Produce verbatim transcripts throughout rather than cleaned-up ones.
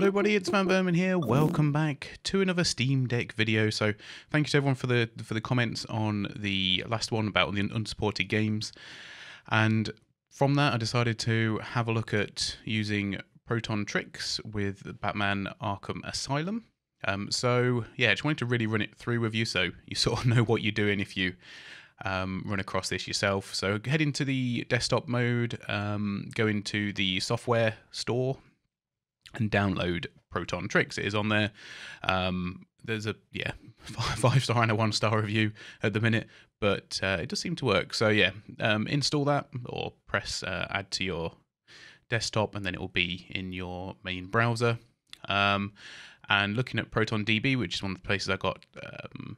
Hello everybody, it's Van Berman here. Welcome back to another Steam Deck video. So thank you to everyone for the for the comments on the last one about the unsupported games. And from that I decided to have a look at using ProtonTricks with Batman Arkham Asylum. Um, so yeah, I just wanted to really run it through with you so you sort of know what you're doing if you um, run across this yourself. So head into the desktop mode, um, go into the software store and download ProtonTricks. It is on there. Um, there's a yeah five, five star and a one star review at the minute, but uh, it does seem to work. So yeah, um, install that or press uh, add to your desktop and then it will be in your main browser. Um, and looking at ProtonDB, which is one of the places I got um,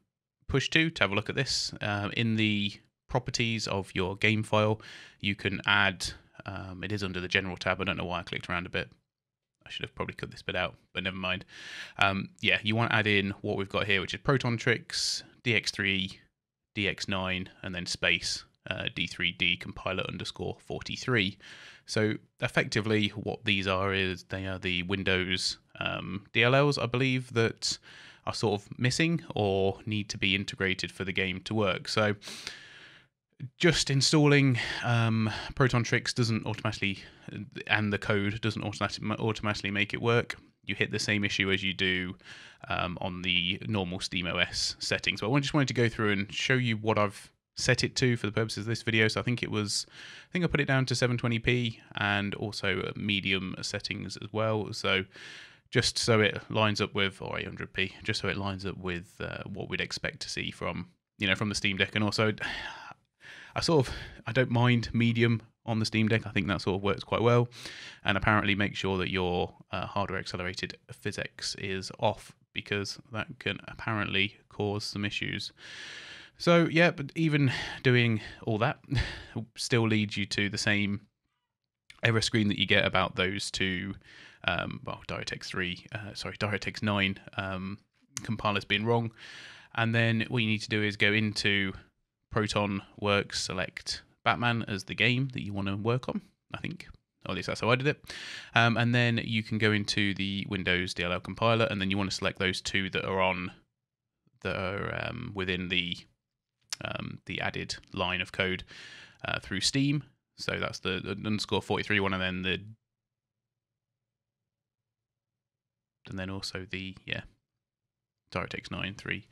pushed to to have a look at this, uh, in the properties of your game file, you can add, um, it is under the general tab. I don't know why I clicked around a bit. I should have probably cut this bit out, but never mind. Um, yeah, you want to add in what we've got here, which is ProtonTricks, D X three, D X nine, and then space uh, D three D compiler underscore forty-three. So effectively what these are is they are the Windows um, D L Ls, I believe, that are sort of missing or need to be integrated for the game to work. So just installing um, ProtonTricks doesn't automatically, and the code doesn't automatically automatically make it work. You hit the same issue as you do um, on the normal SteamOS settings. But I just wanted to go through and show you what I've set it to for the purposes of this video. So I think it was, I think I put it down to seven twenty p and also medium settings as well. So just so it lines up with, or eight hundred p, just so it lines up with uh, what we'd expect to see from, you know, from the Steam Deck. And also, I sort of, I don't mind medium on the Steam Deck. I think that sort of works quite well. And apparently make sure that your uh, hardware accelerated physics is off, because that can apparently cause some issues. So yeah, but even doing all that still leads you to the same error screen that you get about those two, um, well, DirectX three, uh, sorry, DirectX nine um, compilers being wrong. And then what you need to do is go into ProtonWorks, select Batman as the game that you want to work on, I think, or at least that's how I did it. Um, and then you can go into the Windows D L L compiler, and then you want to select those two that are on, that are um, within the um, the added line of code uh, through Steam. So that's the, the underscore forty-three one, and then the and then also the yeah DirectX nine three.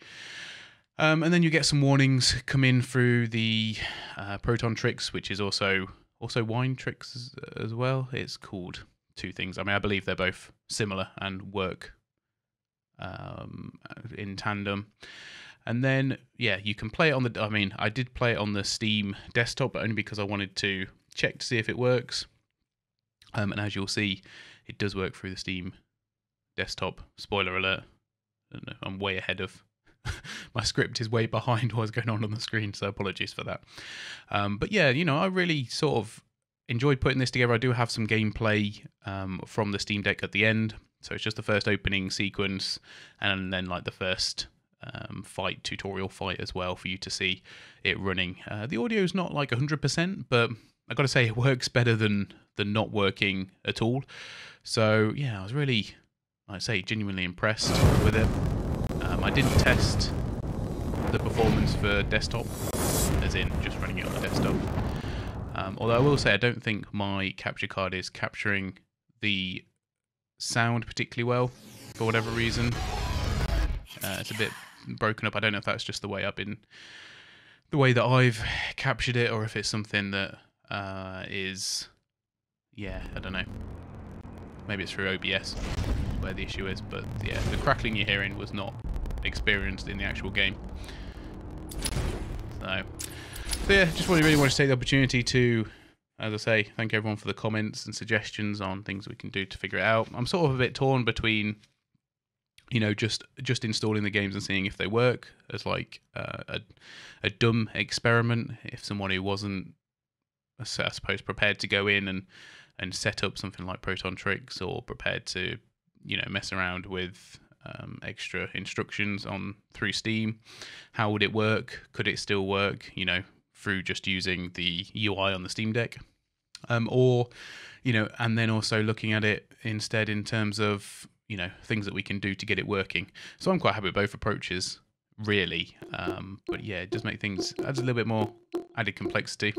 Um, and then you get some warnings come in through the uh, ProtonTricks, which is also also Wine Tricks as, as well. It's called two things. I mean, I believe they're both similar and work um, in tandem. And then, yeah, you can play it on the... I mean, I did play it on the Steam desktop, but only because I wanted to check to see if it works. Um, and as you'll see, it does work through the Steam desktop. Spoiler alert. I don't know, I'm way ahead of... My script is way behind what's going on on the screen, so apologies for that. Um, but yeah, you know, I really sort of enjoyed putting this together. I do have some gameplay um, from the Steam Deck at the end. So it's just the first opening sequence and then like the first um, fight, tutorial fight as well for you to see it running. Uh, the audio is not like one hundred percent, but I got to say it works better than, than not working at all. So yeah, I was really, like I say, genuinely impressed with it. Um, I didn't test the performance for desktop, as in just running it on the desktop. Um, although I will say I don't think my capture card is capturing the sound particularly well, for whatever reason. Uh, it's a bit broken up. I don't know if that's just the way I've been, the way that I've captured it, or if it's something that uh, is, yeah, I don't know. Maybe it's through O B S where the issue is, but yeah, the crackling you're hearing was not experienced in the actual game. So, so yeah, just really, really want to take the opportunity to, as I say, thank everyone for the comments and suggestions on things we can do to figure it out. I'm sort of a bit torn between, you know, just just installing the games and seeing if they work as like uh, a, a dumb experiment. If someone who wasn't, I suppose, prepared to go in and, and set up something like ProtonTricks, or prepared to, you know, mess around with um, extra instructions on through Steam. How would it work? Could it still work, you know, through just using the U I on the Steam Deck? Um, or, you know, and then also looking at it instead in terms of, you know, things that we can do to get it working. So I'm quite happy with both approaches, really. Um, but yeah, it does make things, adds a little bit more added complexity.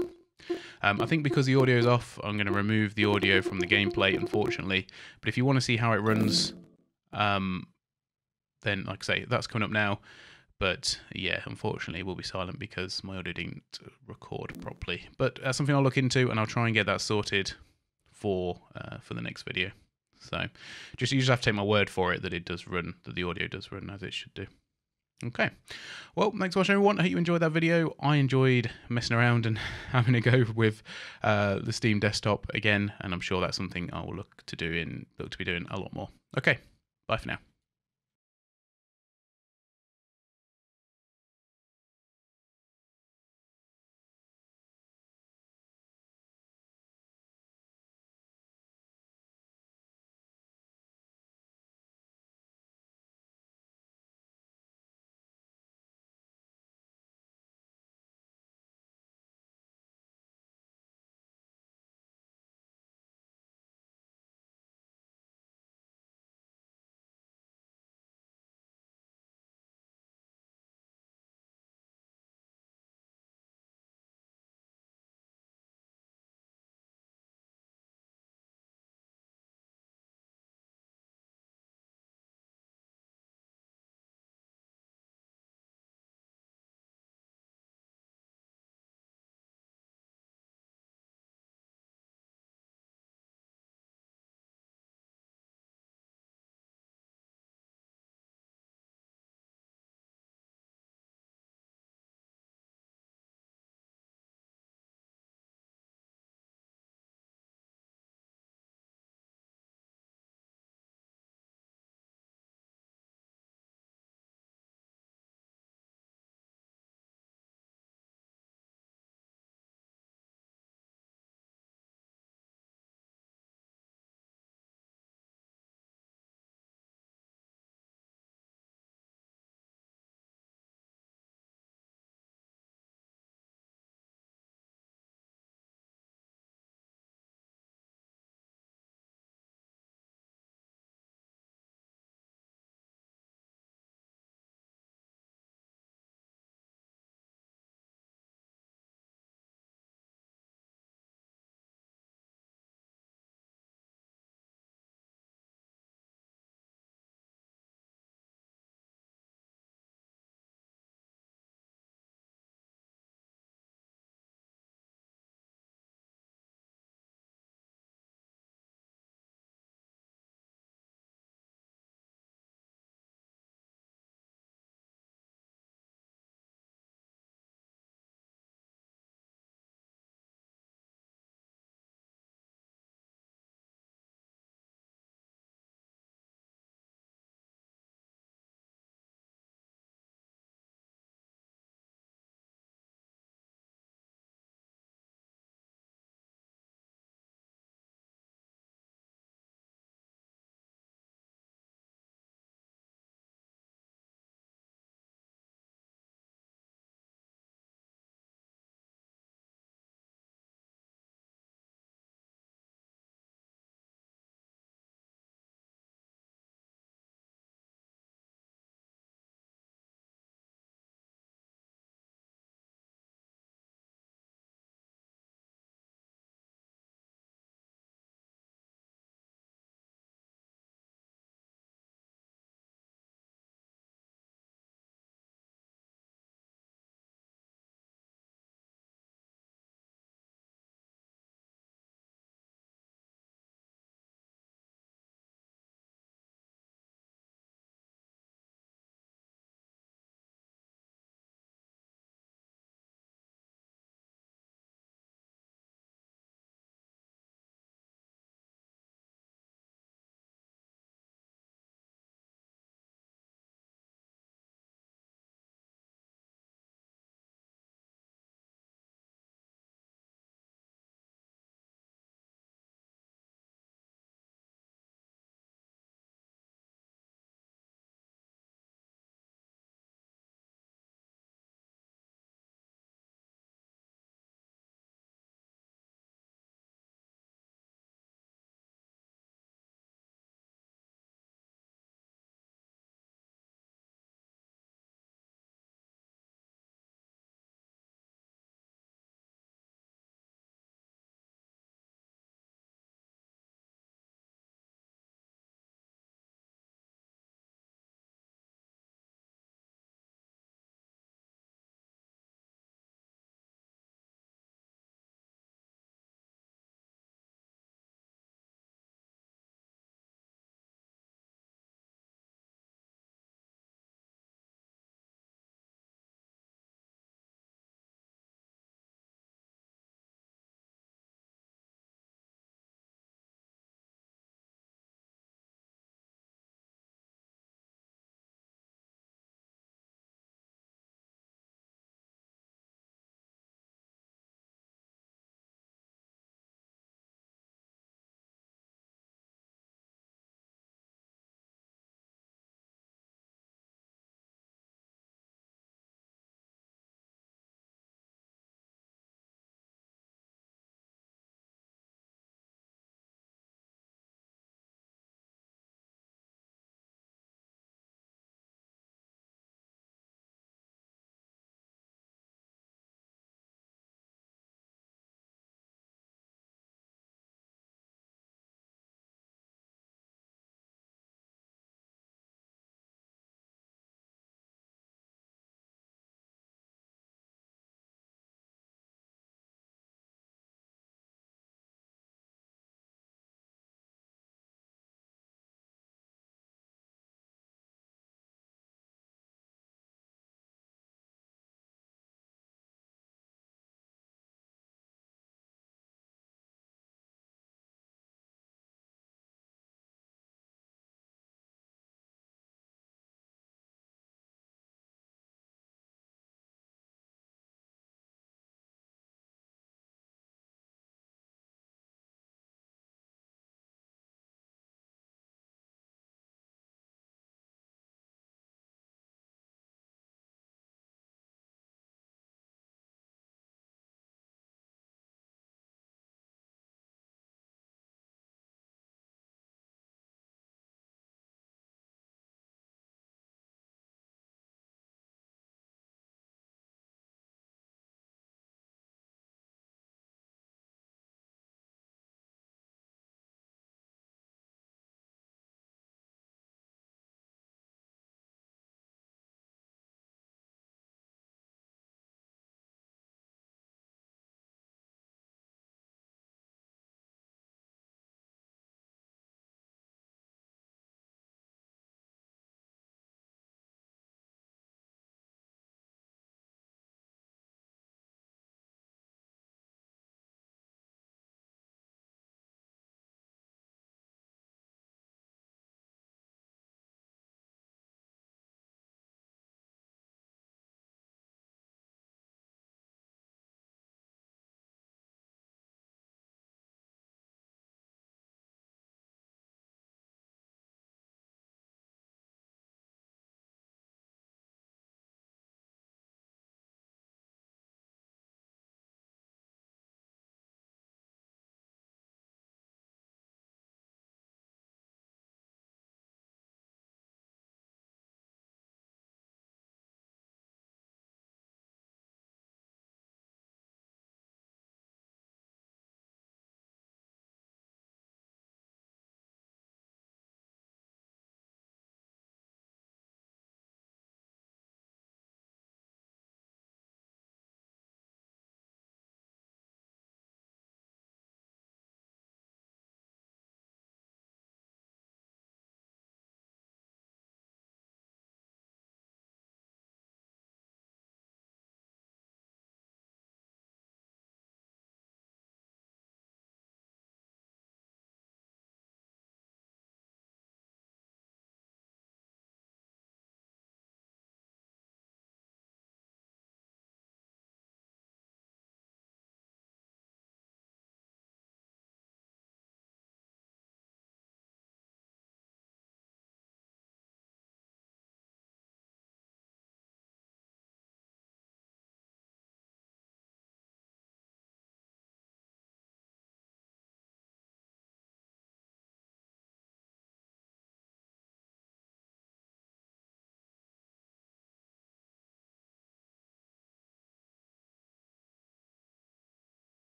Um, I think because the audio is off, I'm going to remove the audio from the gameplay, unfortunately. But if you want to see how it runs, um, then, like I say, that's coming up now. But yeah, unfortunately, it will be silent because my audio didn't record properly. But that's something I'll look into, and I'll try and get that sorted for uh, for the next video. So just you just have to take my word for it that it does run, that the audio does run as it should do. Okay, well, thanks for watching, everyone. I hope you enjoyed that video. I enjoyed messing around and having a go with uh, the Steam desktop again, and I'm sure that's something I will look to do in look to be doing a lot more. Okay, bye for now.